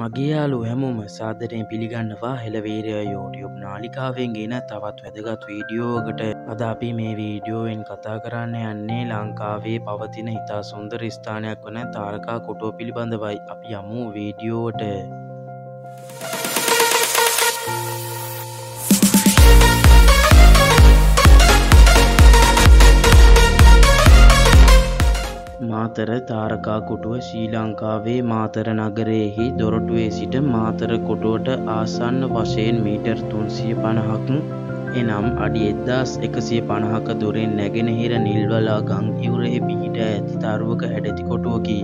මගේ යාළුවෝ හැමෝම සාදරයෙන් පිළිගන්නවා හෙළ වීරයෝ YouTube නාලිකාවෙන් එන තවත් වැදගත් වීඩියෝවකට. අද අපි මේ වීඩියෝවෙන් කතා කරන්න යන්නේ ලංකාවේ පවතින ඉතා සුන්දර ස්ථානයක් වන තාරකා කොටුව පිළිබඳවයි. අපි යමු වීඩියෝවට. මාතර තාරකා කොටුව ශ්‍රී ලංකාවේ මාතර නගරයේහි දොරටුවේ සිට මාතර කොටුවට ආසන්න වශයෙන් මීටර් 350ක් එනම් අඩි 1150ක දුරින් නැගෙනහිර නිල්වලා ගම් ඉවුරෙහි පිහිට ඇති තරුවක හැඩැති කොටුවකි.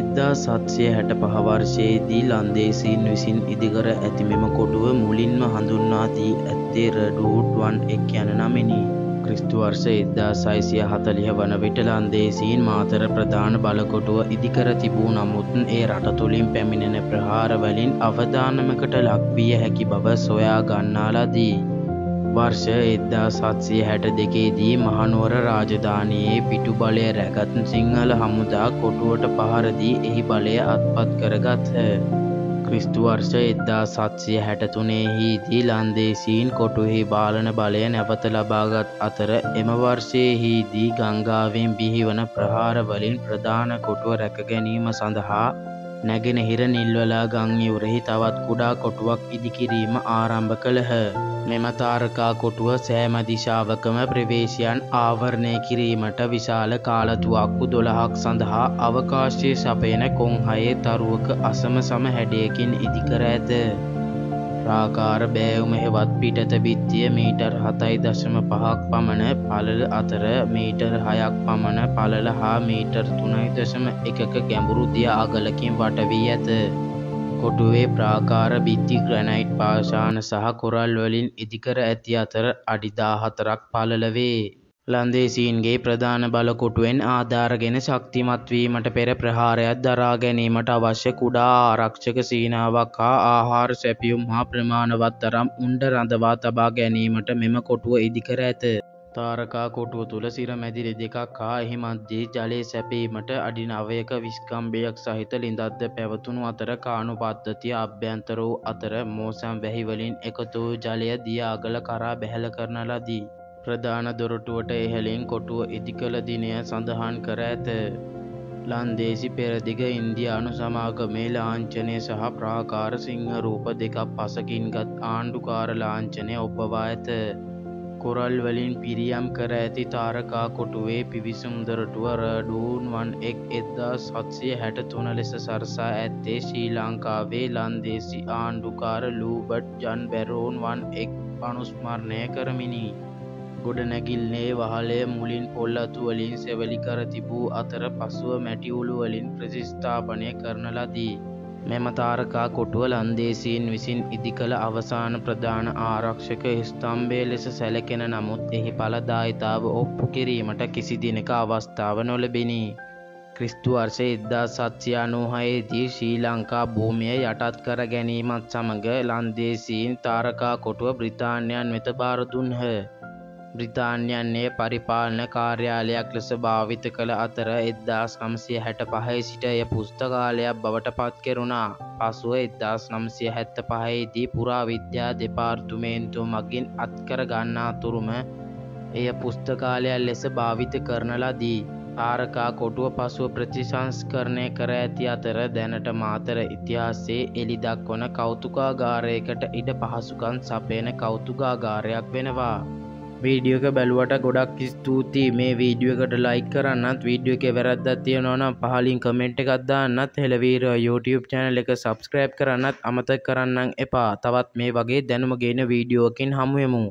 1765 වර්ෂයේදී ලන්දේසීන් විසින් ඉදිකර ඇති මෙම කොටුව මුලින්ම හඳුන්වා දී ඇත්තේ රූට් 11 යන නමිනි. ක්‍රිස්තු වර්ෂ 1640 වන විට ලන්දේසීන් මාතර ප්‍රධාන බලකොටුව ඉදිකර තිබූ නමුත් ඒ රට තුලින් පැමිණෙන ප්‍රහාරවලින් අවදානමකට ලක් විය හැකි බව සොයා ගන්නා ලදී. වර්ෂ 1762 දී මහනුවර රාජධානියේ පිටු බලය රැගත් සිංහල හමුදා කොටුවට පහර දී එහි බලය අත්පත් කරගත්හ. ක්‍රිස්තු වර්ෂ 1763 දී ලන්දේසීන් කොටුවෙහි බාලන බලය නැවත ලබාගත් අතර එම වර්ෂයේදී ගංගාවෙන් බිහිවන ප්‍රහාරවලින් ප්‍රධාන කොටුව රැක ගැනීම සඳහා නැගෙනහිර නිල්වලා ගම් ඉවුරෙහි තවත් කුඩා කොටුවක් ඉදිකිරීම ආරම්භ කළහ. මෙම තාරකා කොටුව සෑම දිශාවකම ප්‍රවේශයන් ආවරණය කිරීමට විශාල කාලතුවක්කු 12ක් සඳහා අවකාශයේ සපයන කොන්හයේ තරුවක අසමසම හැඩයකින් ඉදිකර ඇත. ප්‍රාකාර බෑවුම හෙවත් පිටත බිත්තිය මීටර් 7.5ක් පමණ පළල අතර මීටර් 6ක් පමණ පළල හා මීටර් 3.1ක ගැඹුරු දිය අගලකින් වට වී ඇත. කොටුවේ ප්‍රාකාර බිත්ති ග්‍රැනයිට් පාෂාණ සහ කොරල් වලින් ඉදිකර ඇති අතර අඩි 14ක් පළල වේ. ලන්දේසීන්ගේ ප්‍රධාන බලකොටුවෙන් ආධාරගෙන ශක්තිමත් වීමට පෙර ප්‍රහාරයක් දරා ගැනීමට අවශ්‍ය කුඩා ආරක්ෂක සීනාවක් හා ආහාර සැපයුම් හා ප්‍රමාණවත් තරම් උණ්ඩ රඳවා තබා ගැනීමට මෙම කොටුව ඉදිකර ඇත. තාරකා කොටුව තුළ සිරමැදිරි දෙකක් හා එහි මැද්දේ ජලය සැපීමට අඩි 9ක විස්කම්බයක් සහිත ලිඳක්ද පැවතුණු අතර කානු පද්ධතිය අභ්‍යන්තර වූ අතර මෝසම් වැහි වලින් එකතු වූ ජලය දියාගල කරා බැහැල කරන ලදී. ප්‍රධාන දොරටුවට ඉහළින් කොටුව ඉදිකළ දිනය සඳහන් කර ඇත. ලන්දේසි පෙරදිග ඉන්දියානු සමාගමේ ලාංඡනය සහ ප්‍රාකාර සිංහ රූප දෙකක් පසකින්ගත් ආණ්ඩුකාර ලාංඡනය ඔබවා ඇත. කොරල් වලින් පිරියම් කර ඇති තාරකා කොටුවේ පිවිසුම් දොරටුව රඩූන් 1763 ලෙස සරසා ඇත්තේ ශ්‍රී ලංකාවේ ලන්දේසි ආණ්ඩුකාර ලූබට් ජන් බැරෝන් 11 අනුස්මරණය කරමිනි. ගොඩනැගිල්ලේ වහලය මුලින් පොල් අතු වලින් සෙවලි කර තිබූ අතර පසුව මැටි උළු වලින් ප්‍රතිස්ථාපනය කරන ලදී. මෙම තාරකා කොටුව ලන්දේසීන් විසින් ඉදිකළ අවසාන ප්‍රධාන ආරක්ෂක ස්තම්භය ලෙස සැලකෙන නමුත් එහි ඵලදායිතාව ඔප්පු කිරීමට කිසි දිනක අවස්ථාව නොලැබිනි. ක්‍රිස්තු වර්ෂ 1796 දී ශ්‍රී ලංකා භූමිය යටත් කර ගැනීමත් සමග ලන්දේසීන් තාරකා කොටුව බ්‍රිතාන්‍යයන් වෙත බාර දුන්හ. බ්‍රිතාන්‍යයන්ගේ පරිපාලන කාර්යාලයක් ලෙස භාවිත කළ අතර 1965 සිට එය පුස්තකාලයක් බවට පත් කෙරුණා. පසුව 1975 දී පුරාවිද්‍යා දෙපාර්තමේන්තුව මගින් අත්කර ගන්නා තුරුම එය පුස්තකාලයක් ලෙස භාවිත කරන ලදී. තාරකා කොටුව පසුව ප්‍රතිසංස්කරණය කර ඇති අතර දැනට මාතර ඉතිහාසයේ එළි දක්වන කෞතුකාගාරයකට ඉඩ පහසුකම් සපයන කෞතුකාගාරයක් වෙනවා. වීඩියෝ එක බැලුවට ගොඩක් ස්තුතියි. මේ වීඩියෝ එකට ලයික් කරන්නත්, වීඩියෝ එකේ වැරද්දක් තියෙනවා නම් පහලින් කමෙන්ට් එකක් දාන්නත්, හෙළ වීරයෝ YouTube channel එක subscribe කරන්නත් අමතක කරන්න එපා. තවත් මේ වගේ දැනුම ගේන වීඩියෝකින් හමු වෙමු.